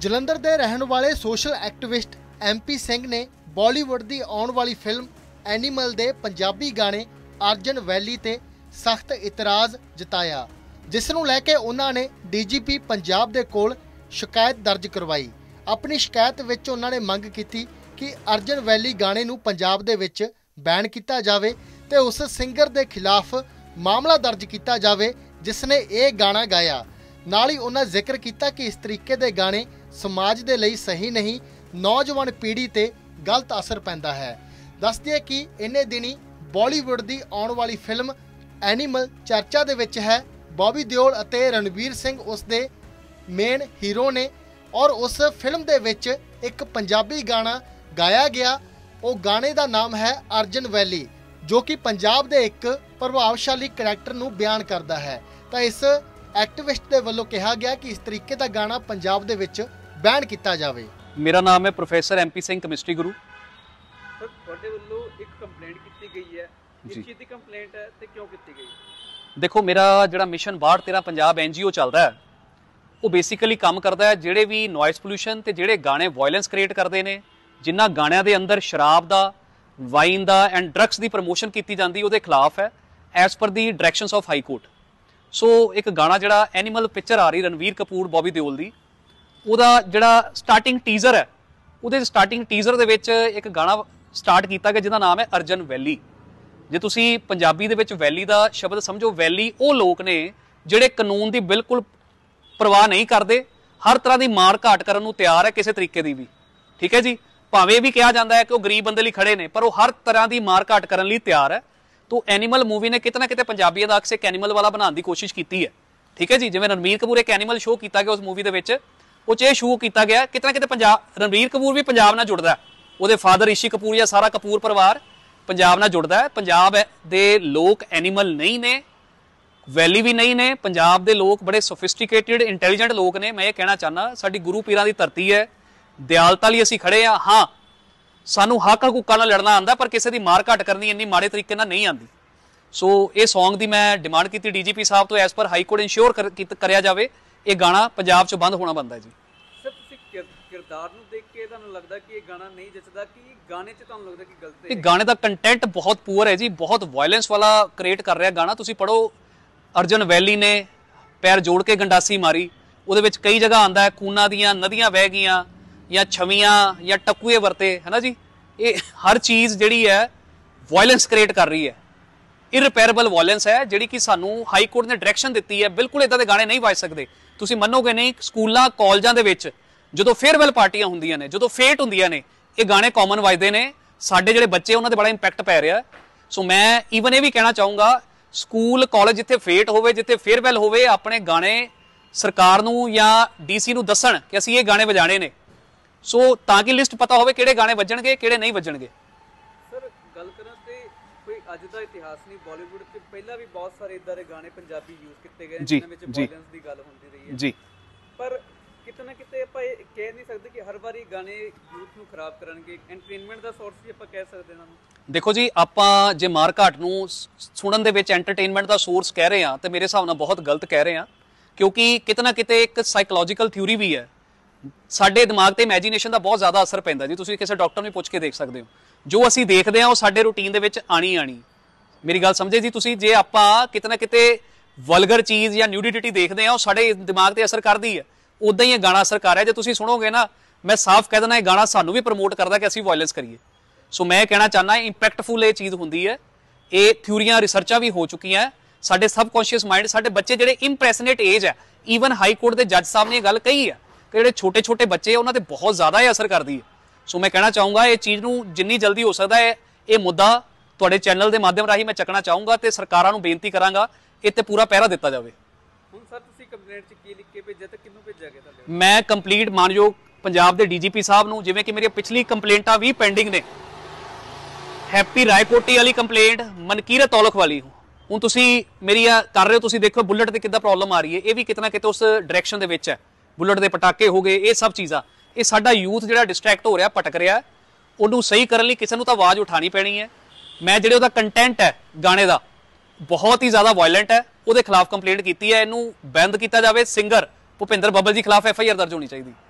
ਜਲੰਧਰ ਦੇ ਰਹਿਣ ਵਾਲੇ ਸੋਸ਼ਲ ਐਕਟਿਵਿਸਟ MP ਸਿੰਘ ਨੇ ਬਾਲੀਵੁੱਡ ਦੀ ਆਉਣ ਵਾਲੀ ਫਿਲਮ ਐਨੀਮਲ ਦੇ ਪੰਜਾਬੀ ਗਾਣੇ ਅਰਜਨ ਵੈਲੀ ਤੇ ਸਖਤ ਇਤਰਾਜ਼ ਜਤਾਇਆ, ਜਿਸ ਨੂੰ ਲੈ ਕੇ ਉਹਨਾਂ ਨੇ DGP ਪੰਜਾਬ ਦੇ ਕੋਲ ਸ਼ਿਕਾਇਤ ਦਰਜ ਕਰਵਾਈ। ਆਪਣੀ ਸ਼ਿਕਾਇਤ ਵਿੱਚ ਉਹਨਾਂ ਨੇ ਮੰਗ ਕੀਤੀ ਕਿ ਅਰਜਨ ਵੈਲੀ ਗਾਣੇ ਨੂੰ ਪੰਜਾਬ ਦੇ ਵਿੱਚ ਬੈਨ ਕੀਤਾ ਜਾਵੇ ਤੇ ਉਸ ਸਿੰਗਰ ਦੇ ਖਿਲਾਫ ਮਾਮਲਾ ਦਰਜ ਕੀਤਾ ਜਾਵੇ ਜਿਸ ਨੇ ਇਹ ਗਾਣਾ ਗਾਇਆ। ਨਾਲ ਹੀ ਉਹਨਾਂ ਜ਼ਿਕਰ ਕੀਤਾ ਕਿ ਇਸ ਤਰੀਕੇ ਦੇ ਗਾਣੇ ਸਮਾਜ ਦੇ ਲਈ ਸਹੀ ਨਹੀਂ, ਨੌਜਵਾਨ ਪੀੜ੍ਹੀ ਤੇ ਗਲਤ ਅਸਰ ਪੈਂਦਾ ਹੈ। ਦੱਸ ਦਈਏ ਕਿ ਇੰਨੇ ਦਿਨੀ ਬਾਲੀਵੁੱਡ ਦੀ ਆਉਣ ਵਾਲੀ ਫਿਲਮ ਐਨੀਮਲ ਚਰਚਾ ਦੇ ਵਿੱਚ ਹੈ। ਬੌਬੀ ਦਿਓਲ ਅਤੇ ਰਣਵੀਰ ਸਿੰਘ ਉਸ ਦੇ ਮੇਨ ਹੀਰੋ ਨੇ ਔਰ ਉਸ ਫਿਲਮ ਦੇ ਵਿੱਚ ਇੱਕ ਪੰਜਾਬੀ ਗਾਣਾ ਗਾਇਆ ਗਿਆ। ਉਹ ਗਾਣੇ ਦਾ ਨਾਮ ਹੈ ਅਰਜਨ ਵੈਲੀ, जो कि पंजाब के एक प्रभावशाली करैक्टर को बयान करता है। तो इस एक्टिविस्ट के वलों कहा गया कि इस तरीके का गाना पंजाब के विच बैन किया जाए। मेरा नाम है प्रोफेसर MP सिंह, केमिस्ट्री गुरु। सर तुहाडे वल्लों एक कंप्लेंट की गई है, इस चीज़ की कंप्लेंट है तो क्यों की गई? देखो, मेरा जिहड़ा मिशन 12-13 पंजाब NGO चलता है, वो बेसिकली काम करता है जिहड़े भी नॉइस पोल्यूशन ते जिहड़े गाने वायलेंस क्रिएट करते हैं, जिन्हां गाणियां दे अंदर शराब दा, वाइन का एंड ड्रग्स की प्रमोशन की जाती उसके खिलाफ है, एज पर the directions of high court. So एक गाना जड़ा एनीमल पिक्चर आ रही रणवीर कपूर बॉबी देओल की, वह जड़ा स्टार्टिंग टीजर है, वो स्टार्टिंग टीजर के एक गाना स्टार्ट किया गया जिसका नाम है अर्जन वैली। जो तुम पंजाबी के वैली का शब्द समझो, वैली वो लोग ने जोड़े कानून की बिल्कुल परवाह नहीं करते, हर तरह की मार घाट करने को तैयार है किसी तरीके की भी। ठीक है जी, भावें भी कहा जाता है कि वह गरीब बंदे लिए खड़े ने, पर वो हर तरह की मार घाट करने लिए तैयार है। तो एनीमल मूवी ने कितना कितने पंजाबियों का अक्स एक एनीमल वाला बनाने की कोशिश की है। ठीक है जी, जिवें रणबीर कपूर एक एनीमल शो किया गया उस मूवी के, ये शो किया गया कितना कितने रणबीर कपूर भी पंजाब नाल जुड़ता है, वो फादर ऋषि कपूर या सारा कपूर परिवार पंजाब नाल जुड़ता है। पंजाब दे लोग एनीमल नहीं ने, वैली भी नहीं ने, पंजाब दे लोग बड़े सोफिस्टिकेटिड इंटैलीजेंट लोग ने। मैं ये कहना चाहना, साडी गुरु पीरां दी धरती है, दयालता लिए असीं खड़े हाँ। हाँ, सानू हक हकूकां नाल लड़ना आंदा, पर किसी की मार घाट करनी इन्नी माड़े तरीके नाल नहीं आंदी। सो ये सौंग की मैं डिमांड की DGP साहब तो as per high court ensure कराया जाए, ये गाना पंजाब च बंद होना बनता है जी। सर तुसीं किरदार नूं देख के तुहानूं लगदा कि ये गाना नहीं जचदा कि गाने च तुहानूं लगदा कि गलत है? गाने का कंटेंट बहुत पुअर है जी, बहुत वायलेंस वाला क्रिएट कर रहा गाना। तुसीं पढ़ो, अर्जन वैली ने पैर जोड़ के गंडासी मारी, उहदे विच कई जगह आंदा है खूना दीयां नदियां वह गईयां या छवियां या टकुए वरते, है ना जी। ये हर चीज़ जिहड़ी है वायलेंस क्रिएट कर रही है, इररिपेयरेबल वायलेंस है जिहड़ी कि सानू हाई कोर्ट ने डायरैक्शन दित्ती है बिल्कुल इदां दे गाने नहीं वज सकदे। तुसीं मन्नोगे नहीं, स्कूलां कॉलेजां दे विच जदों फेयरवैल पार्टियां हुंदियां ने, जदों फेट हुंदियां ने, ये गाने कॉमन वजदे ने। साडे जिहड़े बच्चे उन्हां ते बड़ा इंपैक्ट पै रिहा। सो मैं ईवन ये भी कहना चाहूँगा, स्कूल कॉलेज जिथे फेट होवे, जिथे फेयरवैल होवे, अपने गाने सरकार नूं या DC नूं दस्सण कि असीं ये गाने वजाणे ने। सो ताकि लिस्ट पता होवे किहड़े गाने वजणगे किहड़े नहीं वजणगे। सर गल करा ते कोई अज दा इतिहास नहीं, बॉलीवुड च पहला भी बहुत सारे इदां दे गाने पंजाबी यूज़ किते गए जिन्हां विच वायलेंस दी गल हुंदी रही है जी, पर कितना किते आपां कह नहीं सकदे कि हर वारी गाने यूथ नूं खराब करनगे, एंटरटेनमेंट दा सोर्स भी आपां कह सकदे इन्हां नूं। देखो जी, आपां जे मार घाट नूं सुणन दे विच एंटरटेनमेंट दा सोर्स कह रहे हां ते मेरे हिसाब नाल बहुत गलत कह रहे हां, क्योंकि कितना किते एक साइकोलॉजिकल थ्योरी भी है। साडे दिमाग ते इमेजीनेशन का बहुत ज़्यादा असर पैंदा जी, तुसीं किसी डॉक्टर नूं पुछ के देख सकते हो, जो असीं देखते हैं वो साडे रूटीन दे विच आणी आणी। मेरी गल समझे जी तुसीं, जे आपां कितना किते वल्गर चीज़ या न्यूडिटी देखते हैं वो साडे दिमाग ते असर करदी है, उदां ही गाना असर कर रहा है। जे तुसीं सुनोगे ना, मैं साफ कह देना ये गाना सानूं भी प्रमोट करदा कि असीं वायलेंस करिए। सो मैं कहना चाहना इंपैक्टफुल ये चीज़ हुंदी है, ये थ्योरियां रिसर्चां भी हो चुकियां हैं। साडे सबकॉन्शियस माइंड, साडे बच्चे जिहड़े इंप्रैसनेट एज है, ईवन हाई कोर्ट के जज साहब ने ये गल कही है कि जिहड़े छोटे छोटे बच्चे उन्होंने बहुत ज़्यादा असर करती है। सो मैं कहना चाहूँगा ये चीज़ नूं जिन्नी जल्दी हो सकता है ये मुद्दा तुहाडे चैनल के माध्यम राही मैं चकना चाहूँगा तो सरकारां नूं बेनती करांगा इत्ते पूरा पहरा दिता जाए। हुण सर तुसीं कंप्लेंट च की लिख के भेजिया ते किन्नू भेजिया गया? मैं कंप्लीट मानयोग पंजाब के DGP साहब नूं, जिवें कि मेरी पिछली कंप्लेंटा भी पेंडिंग ने, हैप्पी रायकोटी वाली कंप्लेंट, मनकीरत औलख वाली, हुण तुसीं मेरी कर रहे हो। तुसीं देखो बुलेट ते किद्दां प्रॉब्लम आ रही है, ये भी कितना किते उस डायरैक्शन दे विच है। बुलेट के पटाके हो गए, ये सब चीज़ा ये साडा यूथ जिहड़ा डिस्ट्रैक्ट हो रहा, भटक रहा, उन्होंने सही करने लिए किसी को तो आवाज़ उठानी पैनी है। मैं जिहड़े उहदा कंटेंट है गाने का बहुत ही ज़्यादा वायलेंट है, उहदे खिलाफ कंप्लेंट की है, इनू बैंद किया जाए। सिंगर भुपिंदर बब्बल जी खिलाफ FIR दर्ज होनी चाहिए।